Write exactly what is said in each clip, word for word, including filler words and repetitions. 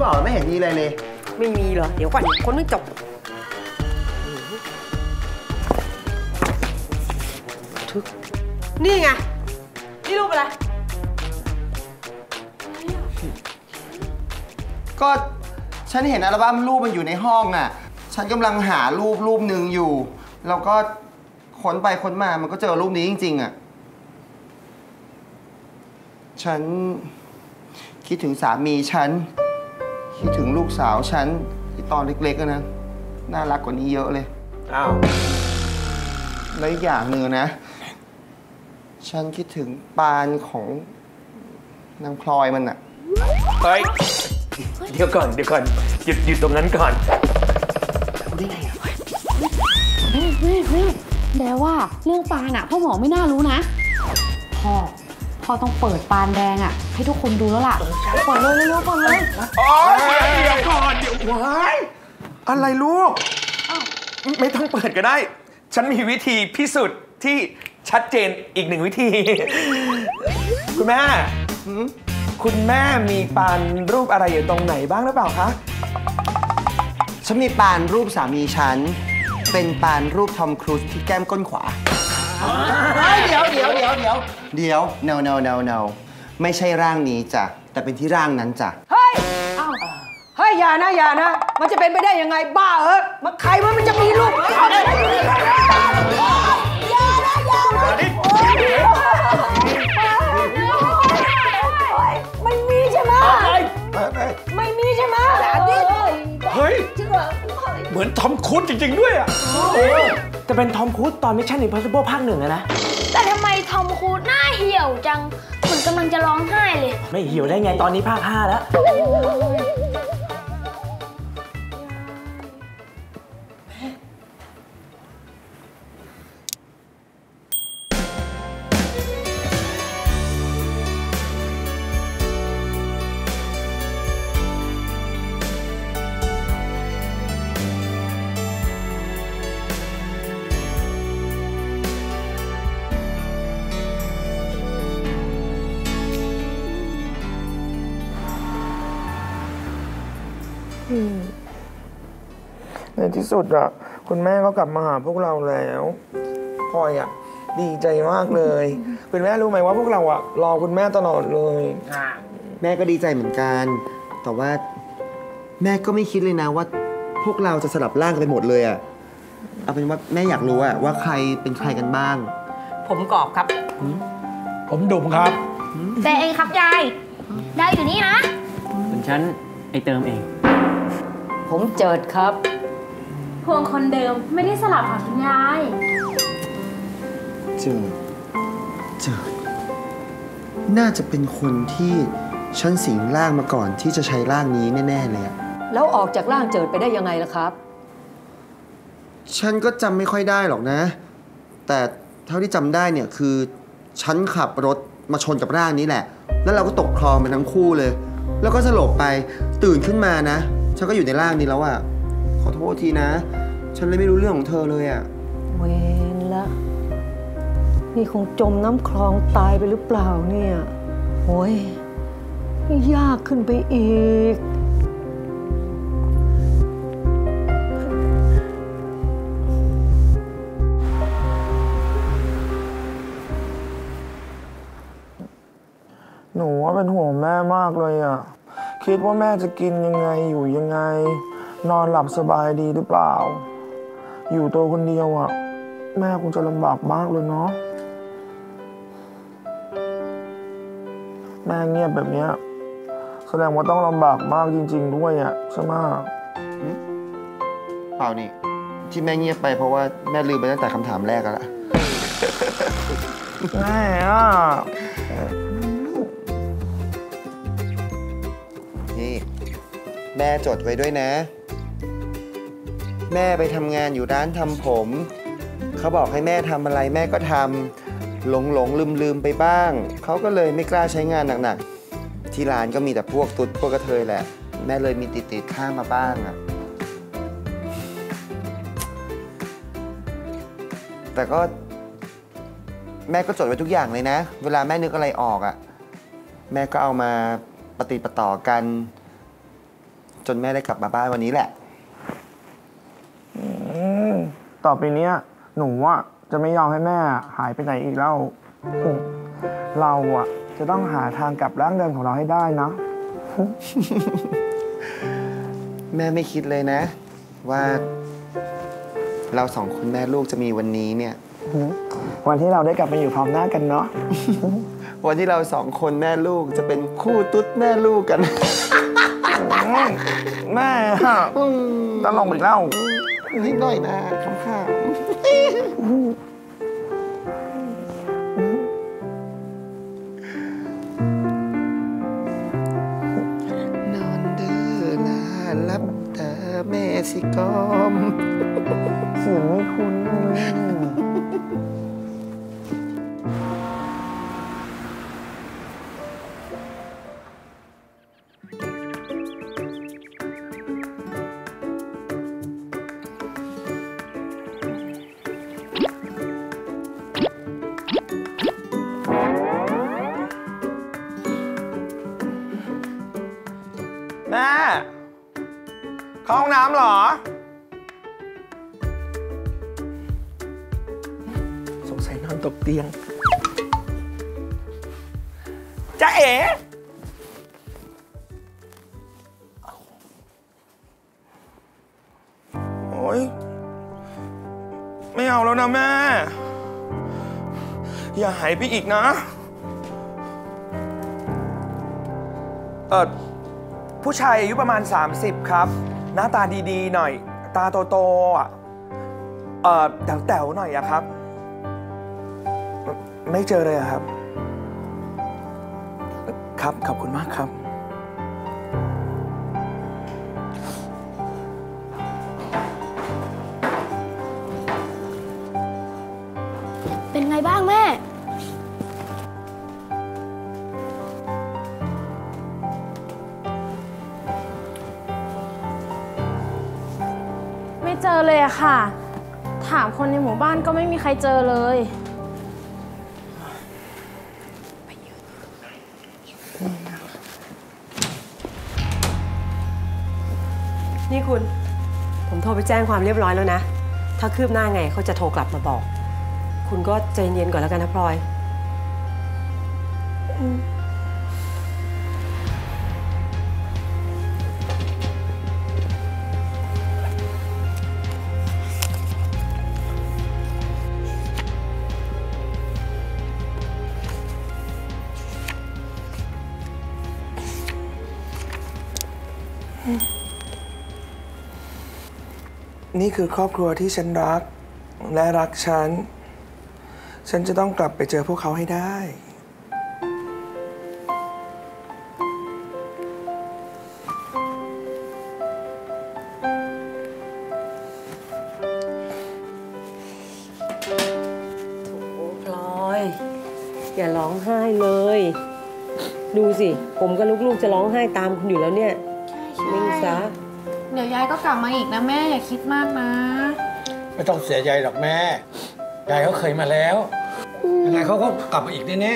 ที่บอกไม่เห็นมีอะไรเลยไม่มีเหรอเดี๋ยวก่อนคนไม่จบทึกนี่ไงนี่รูปอะไรก็ฉันเห็นอัลบั้มรูปมันอยู่ในห้องอ่ะฉันกำลังหารูปรูปหนึ่งอยู่แล้วก็ค้นไปค้นมามันก็เจอรูปนี้จริงๆอ่ะฉันคิดถึงสามีฉันคิดถึงลูกสาวฉันตอนเล็กๆนะน่ารักกว่านี้เยอะเลยอ้าวแล้วอีกอย่างหนึ่งนะฉันคิดถึงปานของนางพลอยมันอ่ะเฮ้ยเดี๋ยวก่อนเดี๋ยวก่อนหยุดหยุดตรงนั้นก่อนได้ไงอ่ะแดว่าเรื่องปานอ่ะพ่อหมอไม่น่ารู้นะพ่อพ่อต้องเปิดปานแดงอ่ะให้ทุกคนดูแล้วล่ะก่อนเลยเร็วก่อนเลยอ๋อเดี๋ยวก่อนเดี๋ยวไว้อะไรลูกไม่ต้องเปิดก็ได้ฉันมีวิธีพิสูจน์ที่ชัดเจนอีกหนึ่งวิธีคุณแม่คุณแม่มีปานรูปอะไรอยู่ตรงไหนบ้างหรือเปล่าคะฉันมีปานรูปสามีฉันเป็นปานรูปทอมครูซที่แก้มก้นขวาเดี๋ยวเดี๋ยวเดี๋ยวเดี๋ยวเดี๋ยว no no no no ไม่ใช่ร่างนี้จ้ะแต่เป็นที่ร่างนั้นจ้ะเฮ้ยอ้าวเฮ้ยอย่านะอย่านะมันจะเป็นไปได้ยังไงบ้าเออมันใครว่ามันจะมีรูปอย่านะอย่าไม่มีใช่ไหมเฮ้ยเหมือนทอมครูซจริงๆด้วยอ่ะแต่เป็นทอมครูซตอนมิชชั่นอิมพอสซิเบิลภาคหนึ่งนะแต่ทำไมทอมครูซหน้าเหี่ยวจังเหมือนกำลังจะร้องไห้เลยไม่เหี่ยวได้ไงตอนนี้ภาคห้าแล้วในที่สุดอ่ะคุณแม่ก็กลับมาหาพวกเราแล้วพลอยอ่ะดีใจมากเลยคุณแม่รู้ไหมว่าพวกเราอ่ะรอคุณแม่ตลอดเลยแม่ก็ดีใจเหมือนกันแต่ว่าแม่ก็ไม่คิดเลยนะว่าพวกเราจะสลับร่างกันไปหมดเลยอ่ะเอาเป็นว่าแม่อยากรู้อ่ะว่าใครเป็นใครกันบ้างผมกอบครับผมดุมครับแต่เองครับยายได้อยู่นี่นะส่วนฉันไอเติมเองผมเจิดครับพวงคนเดิมไม่ได้สลับค่ะคุณยายเจิดเจิดน่าจะเป็นคนที่ฉันสิงร่างมาก่อนที่จะใช้ร่างนี้แน่ๆเลยแล้วออกจากร่างเจิดไปได้ยังไงล่ะครับฉันก็จำไม่ค่อยได้หรอกนะแต่เท่าที่จำได้เนี่ยคือฉันขับรถมาชนกับร่างนี้แหละแล้วเราก็ตกคลองไปทั้งคู่เลยแล้วก็สลบไปตื่นขึ้นมานะฉันก็อยู่ในร่างนี้แล้วอ่ะขอโทษทีนะฉันเลยไม่รู้เรื่องของเธอเลยอ่ะเวรละนี่คงจมน้ำคลองตายไปหรือเปล่าเนี่ยโอ้ยยากขึ้นไปอีกหนูว่าเป็นห่วงแม่มากเลยอ่ะคิดว่าแม่จะกินยังไงอยู่ยังไงนอนหลับสบายดีหรือเปล่าอยู่ตัวคนเดียวอ่ะแม่คงจะลำบากมากเลยเนาะแม่เงียบแบบนี้แสดงว่าต้องลำบากมากจริงๆด้วยอ่ะใช่ไหมเปล่านี่ที่แม่เงียบไปเพราะว่าแม่ลืมไปตั้งแต่คำถามแรกแล้วล่ะแม่อ่ะแม่จดไว้ด้วยนะแม่ไปทำงานอยู่ร้านทำผมเขาบอกให้แม่ทำอะไรแม่ก็ทำหลงหลงลืมลืมไปบ้างเขาก็เลยไม่กล้าใช้งานหนักๆที่ร้านก็มีแต่พวกตุ๊ดพวกกระเทยแหละแม่เลยมีติดติดข้างมาบ้างอะแต่ก็แม่ก็จดไว้ทุกอย่างเลยนะเวลาแม่นึกอะไรออกอะแม่ก็เอามาปฏิปต่อกัน จนแม่ได้กลับมาบ้านวันนี้แหละต่อไปนี้หนูอ่ะจะไม่ยอมให้แม่หายไปไหนอีกแล้วเราอ่ะจะต้องหาทางกลับร่างเดิมของเราให้ได้นะแม่ไม่คิดเลยนะว่าเราสองคนแม่ลูกจะมีวันนี้เนี่ยวันที่เราได้กลับมาอยู่พร้อมหน้ากันเนาะวันที่เราสองคนแม่ลูกจะเป็นคู่ตุ๊ดแม่ลูกกันแม่ตลกอีกแล้วนิดหน่อยนะคำข้าวนอนเดือลาลับตาแม่สิกอมเสียงไม่คุ้นแม่เข้าห้องน้ำเหรอสงสัยนอนตกเตียงจ๊ะเอ๋โอ๊ยไม่เอาแล้วนะแม่อย่าหายไปอีกนะเออผู้ชายอายุประมาณสามสิบครับหน้าตาดีๆหน่อยตาโตๆอ่ะเอ่อแต๋วๆหน่อยอะครับไม่เจอเลยครับครับขอบคุณมากครับเป็นไงบ้างแม่เจอเลยอะค่ะถามคนในหมู่บ้านก็ไม่มีใครเจอเลยนี่คุณผมโทรไปแจ้งความเรียบร้อยแล้วนะถ้าคืบหน้าไงเขาจะโทรกลับมาบอกคุณก็ใจเย็นก่อนแล้วกันนะพลอยนี่คือครอบครัวที่ฉันรักและรักฉันฉันจะต้องกลับไปเจอพวกเขาให้ได้โอ้พลอยอย่าร้องไห้เลยดูสิผมกับลูกๆจะร้องไห้ตามคุณอยู่แล้วเนี่ยนิ่งซะเดี๋ยวยายก็กลับมาอีกนะแม่อย่าคิดมากนะไม่ต้องเสียใจหรอกแม่ยายเขาเคยมาแล้วยังไงเขาก็กลับมาอีกแน่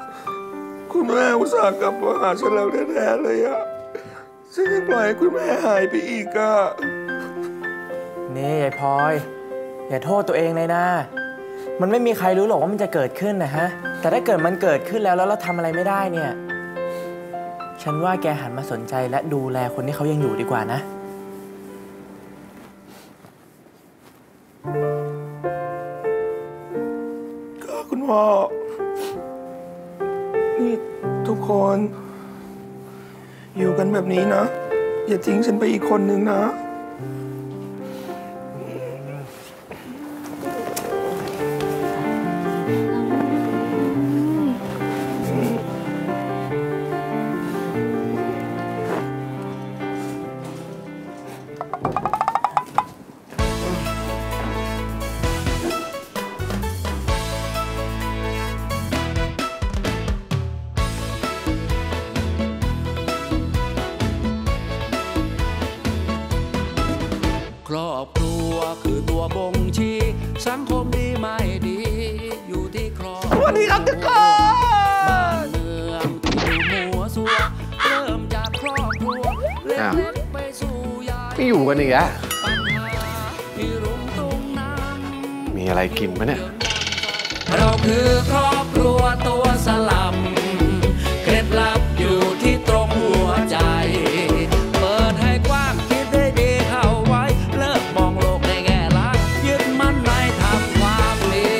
ๆคุณแม่อุตส่าห์กลับมาหาฉันแล้วแท้ๆเลยอะฉันจะปล่อยให้คุณแม่หายไปอีกอะนี่ยายพลอยอย่าโทษตัวเองเลยนะมันไม่มีใครรู้หรอกว่ามันจะเกิดขึ้นนะฮะแต่ถ้าเกิดมันเกิดขึ้นแล้วแล้วเราทำอะไรไม่ได้เนี่ยฉันว่าแกหันมาสนใจและดูแลคนที่เขายังอยู่ดีกว่านะก็คุณพ่อนี่ทุกคนอยู่กันแบบนี้นะอย่าทิ้งฉันไปอีกคนนึงนะ อ้าวไม่อยู่กันอีกแล้วมีอะไรกินปะเนี่ยเราคือครอบครัวตัวสลัมเคล็ดลับอยู่ที่ตรงหัวใจเปิดให้กว้างคิดได้ดีเข้าไว้เลิกมองโลกในแง่ร้ายยึดมั่นในทำความดี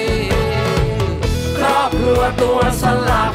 ครอบครัวตัวสลัม